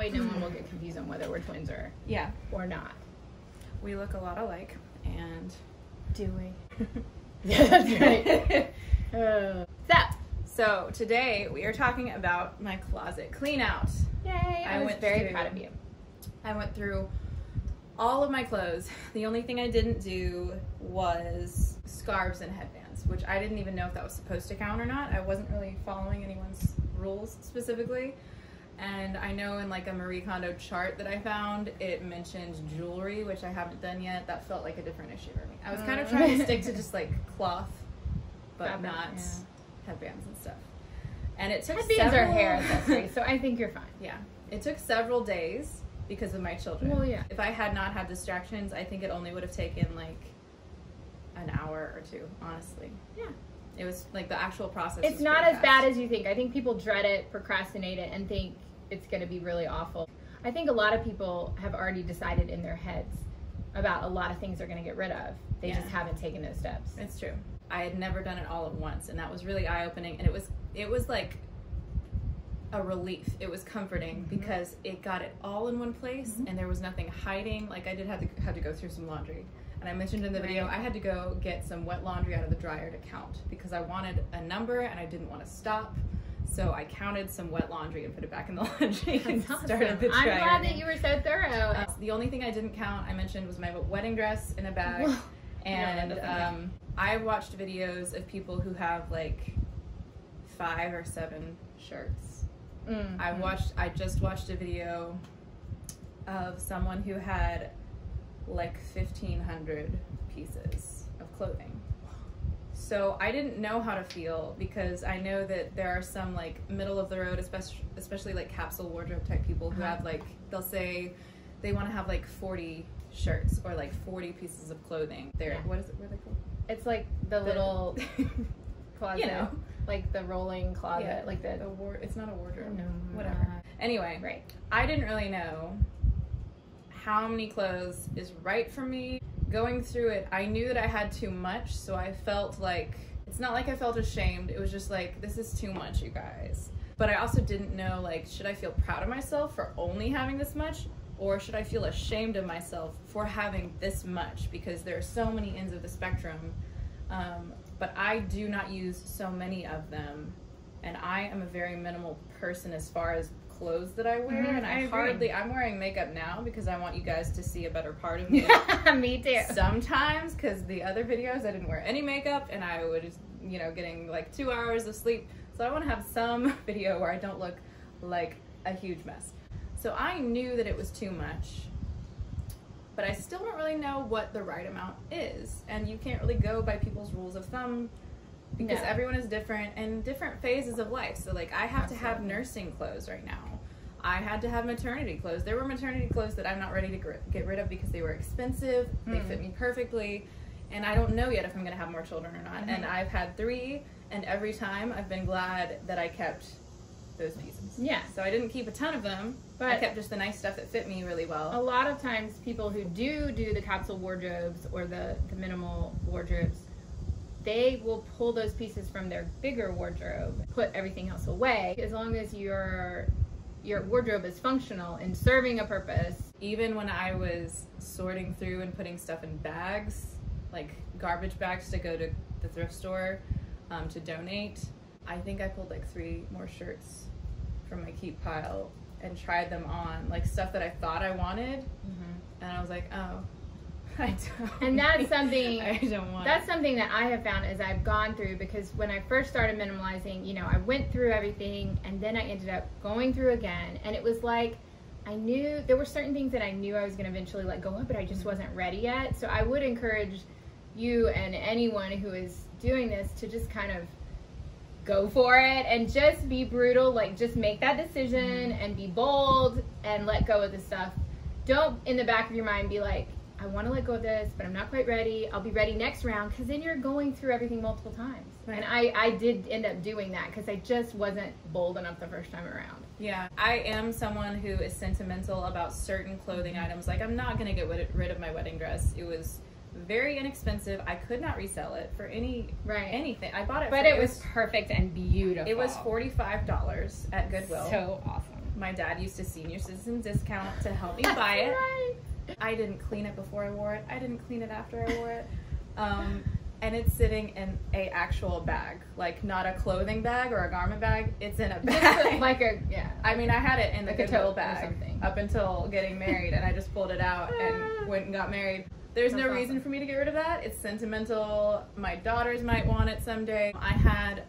way no one will get confused on whether we're twins or not. We look a lot alike, and do we? Yeah, that's right. So today we are talking about my closet clean out. Yay! I was very proud of you. I went through all of my clothes. The only thing I didn't do was scarves and headbands, which I didn't even know if that was supposed to count or not. I wasn't really following anyone's rules specifically. And I know in like a Marie Kondo chart that I found, it mentioned jewelry, which I haven't done yet. That felt like a different issue for me. I was kind of trying to stick to just like cloth, but not headbands and stuff. And it took headbands or hair accessories, so I think you're fine. Yeah, it took several days because of my children. Well, yeah. If I had not had distractions, I think it only would have taken like an hour or two, honestly. Yeah. It was like the actual process. It's not as bad as you think. I think people dread it, procrastinate it, and think it's going to be really awful. I think a lot of people have already decided in their heads about a lot of things they're going to get rid of. They just haven't taken those steps. It's true. I had never done it all at once, and that was really eye-opening, and it was like a relief. It was comforting because it got it all in one place, and there was nothing hiding. Like I did have to go through some laundry. And I mentioned in the video, I had to go get some wet laundry out of the dryer to count because I wanted a number and I didn't want to stop. So I counted some wet laundry and put it back in the laundry and started the dryer. I'm glad that you were so thorough. The only thing I didn't count, I mentioned, was my wedding dress in a bag. Whoa. And I've watched videos of people who have like 5 or 7 shirts. I just watched a video of someone who had like 1,500 pieces of clothing. So I didn't know how to feel because I know that there are some like middle of the road, especially like capsule wardrobe type people who have like, they'll say they want to have like 40 shirts or like 40 pieces of clothing. They're, what is it, what are they called? It's like the little closet, you know, like the rolling closet, like the wardrobe. It's not a wardrobe, whatever. Anyway, I didn't really know how many clothes is right for me. Going through it, I knew that I had too much, so I felt like, it's not like I felt ashamed, it was just like, this is too much, you guys. But I also didn't know, like, should I feel proud of myself for only having this much, or should I feel ashamed of myself for having this much, because there are so many ends of the spectrum, but I do not use so many of them, and I am a very minimal person as far as clothes that I wear, and I'm wearing makeup now because I want you guys to see a better part of me. Me too. Sometimes, because the other videos I didn't wear any makeup and I was, you know, getting like 2 hours of sleep. So I want to have some video where I don't look like a huge mess. So I knew that it was too much, but I still don't really know what the right amount is. And you can't really go by people's rules of thumb because everyone is different and different phases of life. So like I have to have nursing clothes right now. I had to have maternity clothes. There were maternity clothes that I'm not ready to get rid of because they were expensive. They fit me perfectly. And I don't know yet if I'm going to have more children or not. And I've had 3, and every time I've been glad that I kept those pieces. Yeah. So I didn't keep a ton of them, but I kept just the nice stuff that fit me really well. A lot of times people who do the capsule wardrobes or the minimal wardrobes, they will pull those pieces from their bigger wardrobe, put everything else away. As long as your wardrobe is functional and serving a purpose. Even when I was sorting through and putting stuff in bags, like garbage bags to go to the thrift store to donate, I think I pulled like 3 more shirts from my keep pile and tried them on, like stuff that I thought I wanted. And I was like, oh. And that's something I don't want. That's something that I have found as I've gone through, because when I first started minimalizing, you know, I went through everything and then I ended up going through again, and it was like I knew there were certain things that I knew I was going to eventually let go of, but I just wasn't ready yet. So I would encourage you and anyone who is doing this to just kind of go for it and just be brutal, like just make that decision and be bold and let go of the stuff. Don't in the back of your mind be like, I want to let go of this, but I'm not quite ready. I'll be ready next round, because then you're going through everything multiple times. Right. And I did end up doing that because I just wasn't bold enough the first time around. Yeah, I am someone who is sentimental about certain clothing items. Like I'm not going to get rid of my wedding dress. It was very inexpensive. I could not resell it for anything. I bought it, but it was perfect and beautiful. It was $45 at Goodwill. So awesome. My dad used a senior citizen discount to help me buy it. I didn't clean it before I wore it. I didn't clean it after I wore it. And it's sitting in a actual bag, like not a clothing bag or a garment bag. It's in a bag. Like a, yeah. I mean, I had it in the Goodwill bag up until getting married, and I just pulled it out and went and got married. There's no reason for me to get rid of that. It's sentimental. My daughters might want it someday. I had,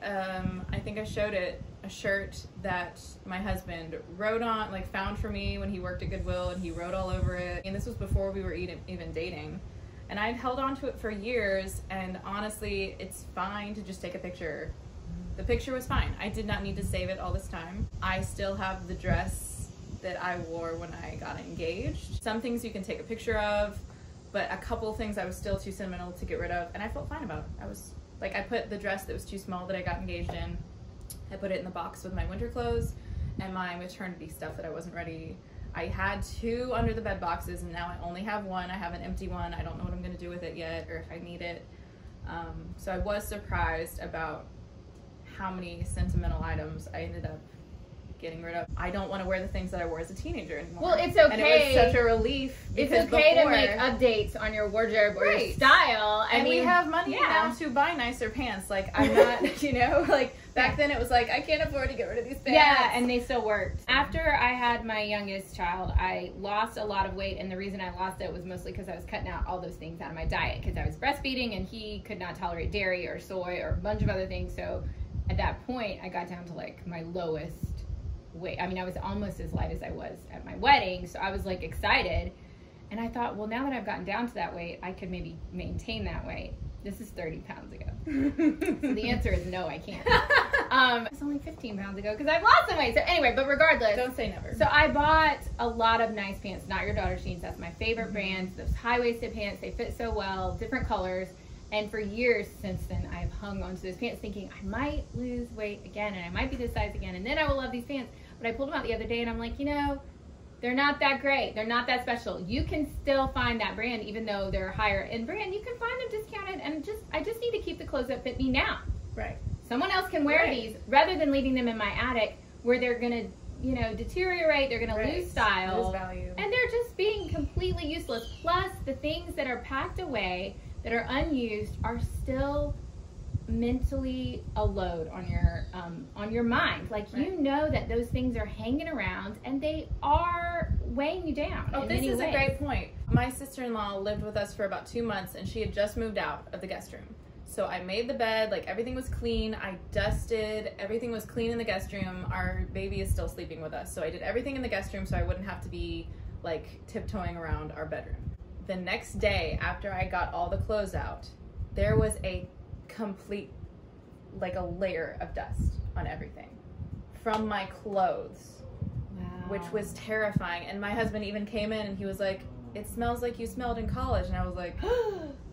I think I showed it, a shirt that my husband wrote on, like found for me when he worked at Goodwill, and he wrote all over it. And this was before we were even dating. And I'd held on to it for years, and honestly, it's fine to just take a picture. The picture was fine. I did not need to save it all this time. I still have the dress that I wore when I got engaged. Some things you can take a picture of, but a couple things I was still too sentimental to get rid of, and I felt fine about it. I was like, I put the dress that was too small that I got engaged in, I put it in the box with my winter clothes and my maternity stuff that I wasn't ready. I had 2 under the bed boxes, and now I only have 1. I have an empty one. I don't know what I'm gonna do with it yet, or if I need it. So I was surprised about how many sentimental items I ended up getting rid of. I don't want to wear the things that I wore as a teenager anymore. Well, it's okay. And it was such a relief. It's okay before, to make updates on your wardrobe or your style. I mean, we have money now to buy nicer pants. Like, I'm not, you know, like back then it was like, I can't afford to get rid of these pants. Yeah, and they still worked. After I had my youngest child, I lost a lot of weight, and the reason I lost it was mostly because I was cutting out all those things out of my diet because I was breastfeeding, and he could not tolerate dairy or soy or a bunch of other things. So at that point, I got down to like my lowest weight. I mean, I was almost as light as I was at my wedding, so I was like excited, and I thought, well, now that I've gotten down to that weight, I could maybe maintain that weight. This is 30 pounds ago. So the answer is no, I can't. It's only 15 pounds ago because I've lost some weight. So anyway, but regardless, don't say never. So I bought a lot of nice pants, Not Your Daughter's Jeans. That's my favorite brand. Those high-waisted pants, they fit so well, different colors. And for years since then, I've hung onto those pants thinking I might lose weight again, and I might be this size again, and then I will love these pants. But I pulled them out the other day, and I'm like, you know, they're not that great. They're not that special. You can still find that brand, even though they're a higher end brand. You can find them discounted, and I just need to keep the clothes that fit me now. Right. Someone else can wear these rather than leaving them in my attic where they're gonna, you know, deteriorate. They're gonna lose style, lose value, and they're just being completely useless. Plus, the things that are packed away, that are unused, are still mentally a load on your mind. Like, you know that those things are hanging around, and they are weighing you down. Oh, this is a great point. My sister-in-law lived with us for about 2 months, and she had just moved out of the guest room. So I made the bed, like everything was clean. I dusted, everything was clean in the guest room. Our baby is still sleeping with us, so I did everything in the guest room so I wouldn't have to be like tiptoeing around our bedroom. The next day after I got all the clothes out, there was a complete, like a layer of dust on everything from my clothes, which was terrifying. And my husband even came in and he was like, it smells like you smelled in college. And I was like,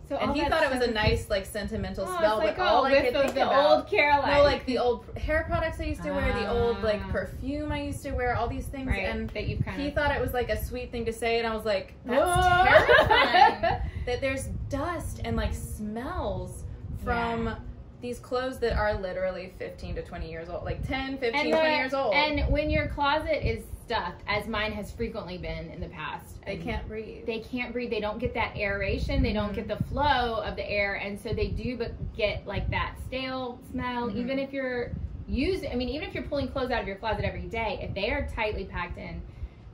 so and he thought it was a nice, like sentimental smell, like, but all I could think about, old Caroline. No, like the old hair products I used to wear, the old like perfume I used to wear, all these things, and that he thought it was like a sweet thing to say, and I was like, that's terrifying. That there's dust and like smells from these clothes that are literally 15 to 20 years old, like 10, 15, 20 years old. And when your closet is stuffed, as mine has frequently been in the past, they can't breathe. They can't breathe. They don't get that aeration. They don't get the flow of the air, and so they do get like that stale smell. Even if you're using, I mean, even if you're pulling clothes out of your closet every day, if they are tightly packed in,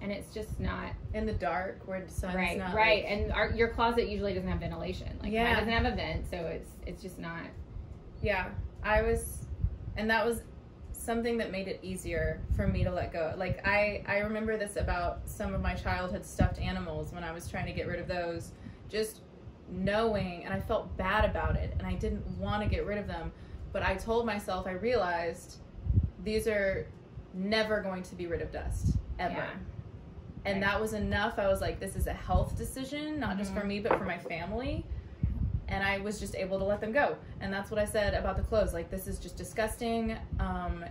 and it's just not in the dark where the sun's not like, and your closet usually doesn't have ventilation. Like mine doesn't have a vent, so it's just not. Yeah, I was, and that was something that made it easier for me to let go. Like I remember this about some of my childhood stuffed animals when I was trying to get rid of those, just knowing, and I felt bad about it, and I didn't want to get rid of them, but I told myself, I realized these are never going to be rid of dust ever. And that was enough. I was like, this is a health decision, not just for me, but for my family. And I was just able to let them go. And that's what I said about the clothes. Like, this is just disgusting.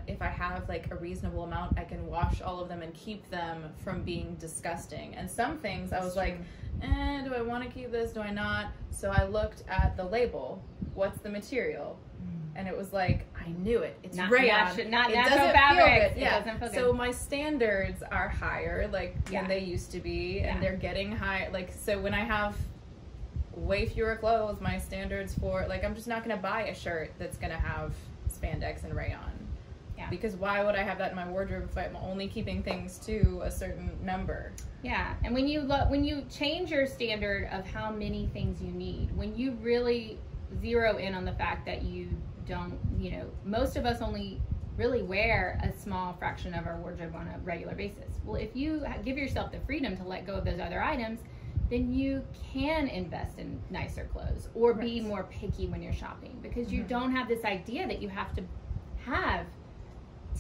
If I have like a reasonable amount, I can wash all of them and keep them from being disgusting. And some things I was like, do I want to keep this? Do I not? So I looked at the label. What's the material? And it was like, I knew it. It's not rayon. Not natural fabric. Yeah. It doesn't feel good. So my standards are higher, like than they used to be, and they're getting high. Like, so when I have way fewer clothes, my standards for, like, I'm just not going to buy a shirt that's going to have spandex and rayon. Yeah. Because why would I have that in my wardrobe if I'm only keeping things to a certain number? Yeah. And when you look, when you change your standard of how many things you need, when you really zero in on the fact that you don't, you know, most of us only really wear a small fraction of our wardrobe on a regular basis. Well, if you give yourself the freedom to let go of those other items, then you can invest in nicer clothes or be more picky when you're shopping, because you don't have this idea that you have to have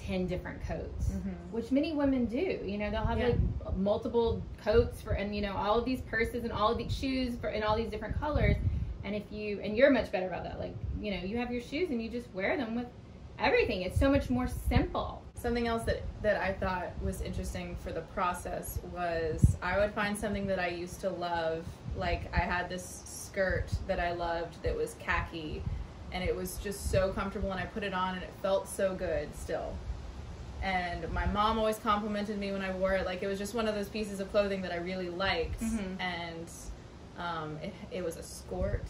10 different coats, which many women do. You know, they'll have like multiple coats for, and you know, all of these purses and all of these shoes for, and all these different colors. And if you, and you're much better about that. Like, you know, you have your shoes and you just wear them with everything. It's so much more simple. Something else that I thought was interesting for the process was I would find something that I used to love. Like, I had this skirt that I loved that was khaki, and it was just so comfortable, and I put it on and it felt so good still. And my mom always complimented me when I wore it. Like, it was just one of those pieces of clothing that I really liked. And it was a skort.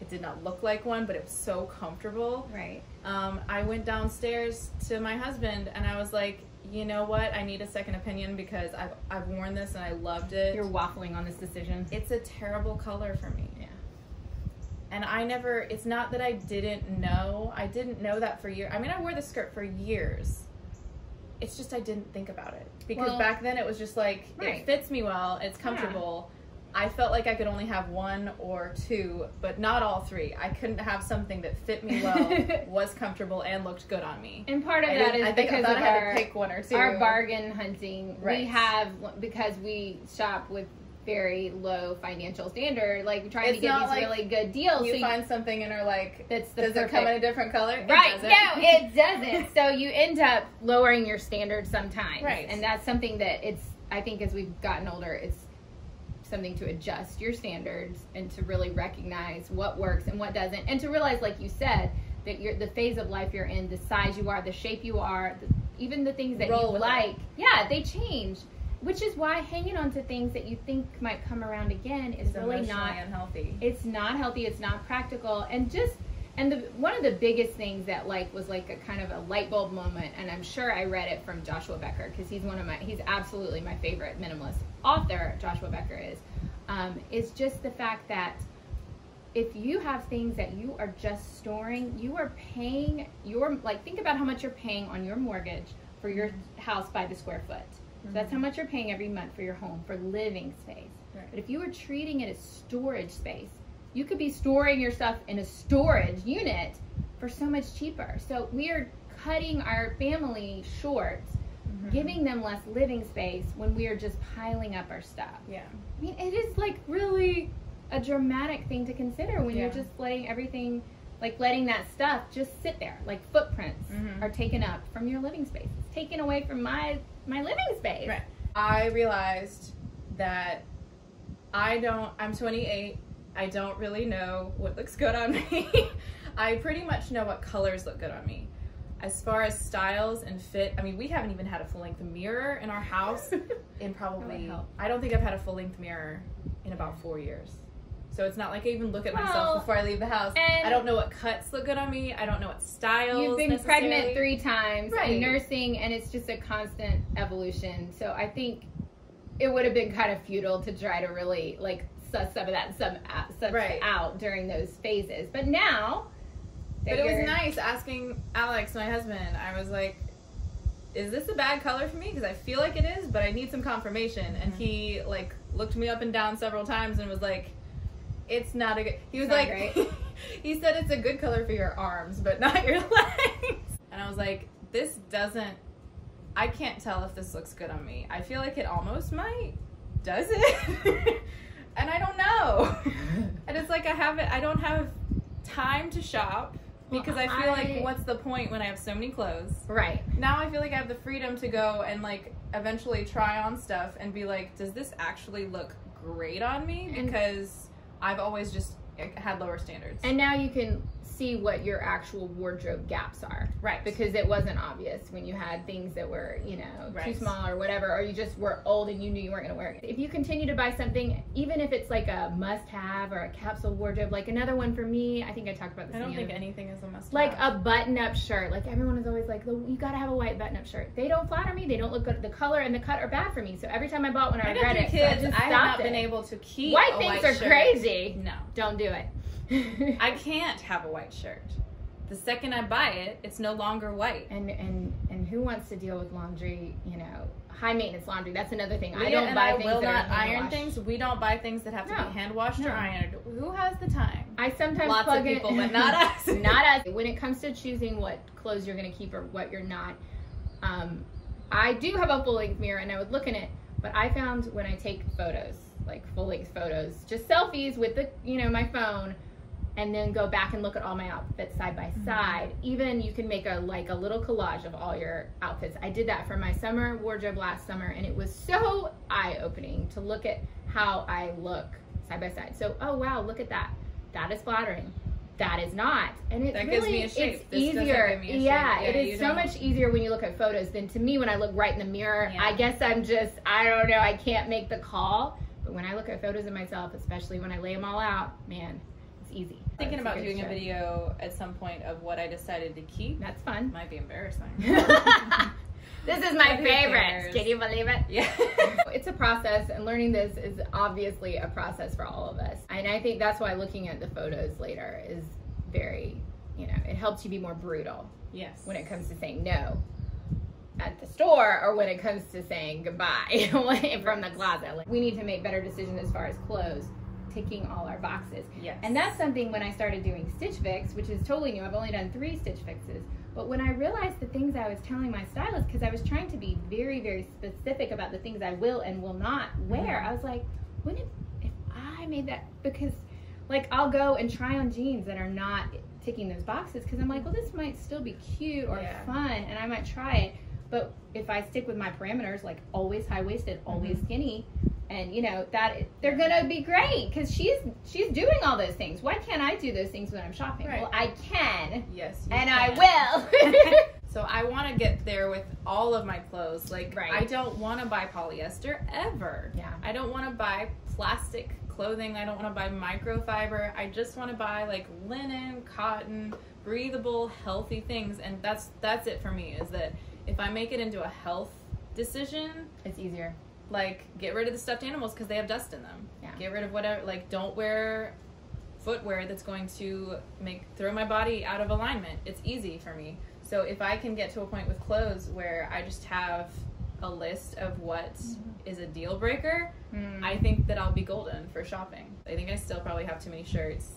It did not look like one, but it was so comfortable. Right. I went downstairs to my husband and I was like, you know what? I need a second opinion because I've worn this and I loved it. You're waffling on this decision. It's a terrible color for me. Yeah. And I never, it's not that I didn't know. I didn't know that for years. I mean, I wore the skirt for years. It's just I didn't think about it. Because back then it was just like, it fits me well, it's comfortable. Yeah. I felt like I could only have one or two, but not all three. I couldn't have something that fit me well, was comfortable, and looked good on me. And part of that is because I had to pick one or two. Our bargain hunting, we have, because we shop with very low financial standard, like trying to get these really good deals. You find something and are like, does it come in a different color? Right, no, it doesn't. So you end up lowering your standards sometimes. Right. And that's something that it's, I think as we've gotten older, it's something to adjust your standards and to really recognize what works and what doesn't, and to realize, like you said, that you're the phase of life you're in, the size you are, the shape you are, even the things that you like, they change, which is why hanging on to things that you think might come around again is really not unhealthy. It's not healthy, it's not practical. And just, and the one of the biggest things that like was like a kind of a light bulb moment, and I'm sure I read it from Joshua Becker, because he's one of my, he's absolutely my favorite minimalist author, Joshua Becker is just the fact that if you have things that you are just storing, you are paying your, like, think about how much you're paying on your mortgage for your house by the square foot. So that's how much you're paying every month for your home, for living space. Right. But if you were treating it as storage space, you could be storing your stuff in a storage unit for so much cheaper. So we are cutting our family short, giving them less living space when we are just piling up our stuff. Yeah. I mean, it is like really a dramatic thing to consider when you're just letting everything, like letting that stuff just sit there. Like footprints are taken up from your living space. It's taken away from my living space. Right. I realized that I'm 28. I don't really know what looks good on me. I pretty much know what colors look good on me. As far as styles and fit, I mean, we haven't even had a full-length mirror in our house in probably, I don't think I've had a full-length mirror in about 4 years. So it's not like I even look at myself before I leave the house. I don't know what cuts look good on me. I don't know what styles. You've been pregnant 3 times and nursing, and it's just a constant evolution. So I think it would have been kind of futile to try to really like suss some of that stuff out during those phases. But now, but it was nice asking Alex, my husband. I was like, is this a bad color for me? Because I feel like it is, but I need some confirmation. And he like looked me up and down several times and was like, it's not a good, he was like, he said it's a good color for your arms, but not your legs. And I was like, this doesn't, I can't tell if this looks good on me. I feel like it almost might. Does it? And I don't know. And it's like, I don't have time to shop. Because I feel like, what's the point when I have so many clothes? Right. Now I feel like I have the freedom to go and like eventually try on stuff and be like, does this actually look great on me? Because I've always just had lower standards. And now you can see what your actual wardrobe gaps are. Right. Because it wasn't obvious when you had things that were, you know, too small or whatever, or you just were old and you knew you weren't going to wear it. If you continue to buy something, even if it's like a must-have or a capsule wardrobe, like another one for me, I think I talked about this. I don't think anything is a must-have. Like a button-up shirt. Like everyone is always like, you got to have a white button-up shirt. They don't flatter me. They don't look good. The color and the cut are bad for me. So every time I bought one, I regret it. Kids, so I have not been able to keep white things are crazy. No. Don't do it. I can't have a white shirt. The second I buy it, it's no longer white. And who wants to deal with laundry, you know, high maintenance laundry? That's another thing. I don't buy things that are iron things. We don't buy things that have to be hand washed or ironed. Who has the time? I sometimes lots of people, but not us. Not us. When it comes to choosing what clothes you're going to keep or what you're not, I do have a full-length mirror and I would look in it, but I found when I take photos, like full-length photos, just selfies with the, you know, my phone, and then go back and look at all my outfits side by side. Even you can make a little collage of all your outfits. I did that for my summer wardrobe last summer, and it was so eye-opening to look at how I look side by side. So, oh wow, look at that. That is flattering. That is not. And it really gives me a shape. It's easier. Yeah, it is so much easier when you look at photos than to me when I look right in the mirror. Yeah. I guess I'm just, I don't know, I can't make the call. But when I look at photos of myself, especially when I lay them all out, man, easy. Thinking about doing a video at some point of what I decided to keep. That's fun. Might be embarrassing. This is my favorite. Can you believe it? Yeah. It's a process, and learning this is obviously a process for all of us. And I think that's why looking at the photos later is very, you know, it helps you be more brutal. Yes. When it comes to saying no at the store, or when it comes to saying goodbye from the closet. Like, we need to make better decisions as far as clothes, ticking all our boxes. Yes. And that's something when I started doing Stitch Fix, which is totally new. I've only done 3 Stitch Fixes. But when I realized the things I was telling my stylist, because I was trying to be very, very specific about the things I will and will not wear, I was like, wouldn't if I made that, because like I'll go and try on jeans that are not ticking those boxes, because I'm like, well, this might still be cute or fun, and I might try it. But if I stick with my parameters, like always high-waisted, always skinny, and you know that they're gonna be great because she's doing all those things. Why can't I do those things when I'm shopping? Well, I can. Yes, you can. I will. So I want to get there with all of my clothes. Like I don't want to buy polyester ever. Yeah. I don't want to buy plastic clothing. I don't want to buy microfiber. I just want to buy like linen, cotton, breathable, healthy things. And that's it for me. Is that if I make it into a health decision, it's easier. Like, get rid of the stuffed animals because they have dust in them. Yeah. Get rid of whatever, like, don't wear footwear that's going to throw my body out of alignment. It's easy for me. So if I can get to a point with clothes where I just have a list of what is a deal breaker, I think that I'll be golden for shopping. I think I still probably have too many shirts,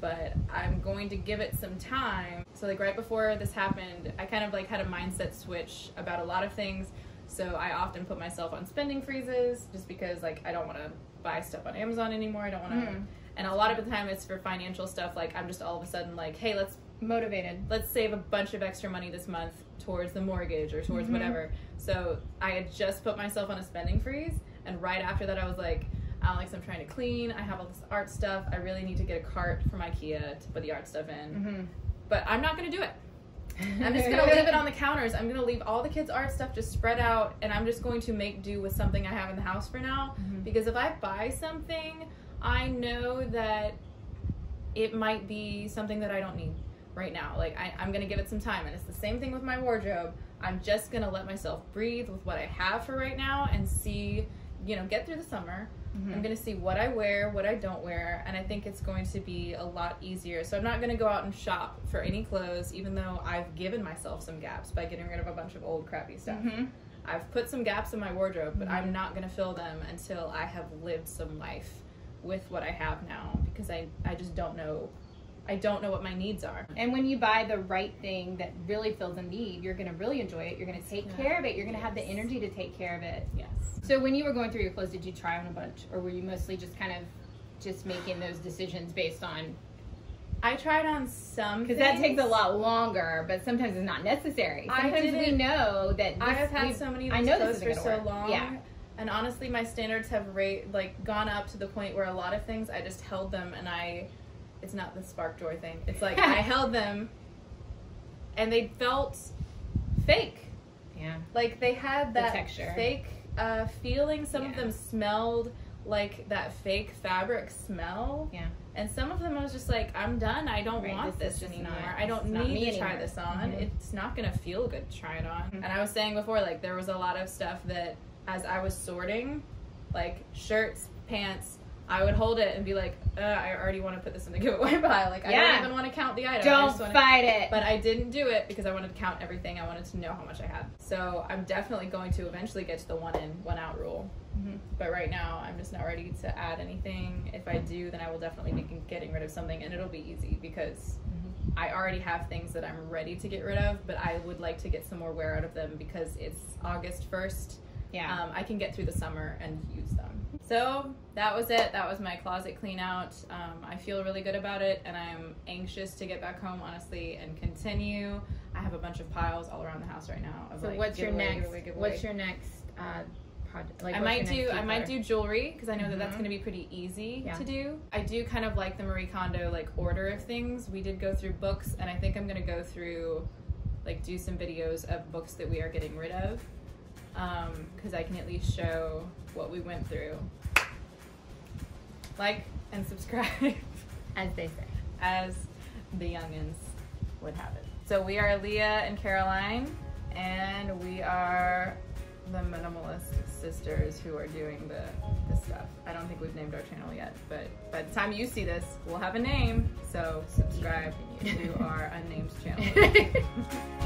but I'm going to give it some time. So like right before this happened, I kind of like had a mindset switch about a lot of things. So I often put myself on spending freezes just because like I don't want to buy stuff on Amazon anymore. I don't want to, and a lot of the time it's for financial stuff. Like I'm just all of a sudden like, hey, let's motivated. Let's save a bunch of extra money this month towards the mortgage or towards whatever. So I had just put myself on a spending freeze, and right after that I was like, Alex, I'm trying to clean. I have all this art stuff. I really need to get a cart from IKEA to put the art stuff in, but I'm not going to do it. I'm just going to leave it on the counters. I'm going to leave all the kids' art stuff just spread out, and I'm just going to make do with something I have in the house for now. Because if I buy something, I know that it might be something that I don't need right now. Like, I'm going to give it some time, and it's the same thing with my wardrobe. I'm just going to let myself breathe with what I have for right now and see, you know, get through the summer. I'm going to see what I wear, what I don't wear, and I think it's going to be a lot easier. So I'm not going to go out and shop for any clothes, even though I've given myself some gaps by getting rid of a bunch of old crappy stuff. I've put some gaps in my wardrobe, but I'm not going to fill them until I have lived some life with what I have now, because I just don't know. I don't know what my needs are. And when you buy the right thing that really fills a need, you're going to really enjoy it. You're going to take care of it. You're going to have the energy to take care of it. Yes. So when you were going through your clothes, did you try on a bunch, or were you mostly just kind of just making those decisions based on? I tried on some, because that takes a lot longer, but sometimes it's not necessary. Sometimes we know that I have had so many of these clothes for so long. Yeah. And honestly, my standards have like gone up to the point where a lot of things I just held them, and I it's not the spark joy thing. It's like I held them and they felt fake. Yeah. Like they had that texture. Fake feeling. Some of them smelled like that fake fabric smell. Yeah. And some of them I was just like, I'm done. I don't want this anymore. I don't need to try this on. Mm-hmm. It's not going to feel good to try it on. Mm-hmm. And I was saying before, like, there was a lot of stuff that as I was sorting, like shirts, pants, I would hold it and be like, I already want to put this in the giveaway pile. Like, I don't even want to count the item. Don't fight it. But I didn't do it because I wanted to count everything. I wanted to know how much I had. So I'm definitely going to eventually get to the one in, one out rule. Mm-hmm. But right now, I'm just not ready to add anything. If I do, then I will definitely be getting rid of something, and it'll be easy because I already have things that I'm ready to get rid of, but I would like to get some more wear out of them because it's August 1st. Yeah. I can get through the summer and use them. So that was it. That was my closet clean out. I feel really good about it, and I'm anxious to get back home, honestly, and continue. I have a bunch of piles all around the house right now. So like, what's your next project? Like, I might do jewelry because I know that that's going to be pretty easy to do. I do kind of like the Marie Kondo like order of things. We did go through books, and I think I'm going to go through like do some videos of books that we are getting rid of. Because I can at least show what we went through. Like and subscribe. As they say. As the youngins would have it. So we are Leah and Caroline, and we are the minimalist sisters who are doing the stuff. I don't think we've named our channel yet, but by the time you see this, we'll have a name. So subscribe to our unnamed channel.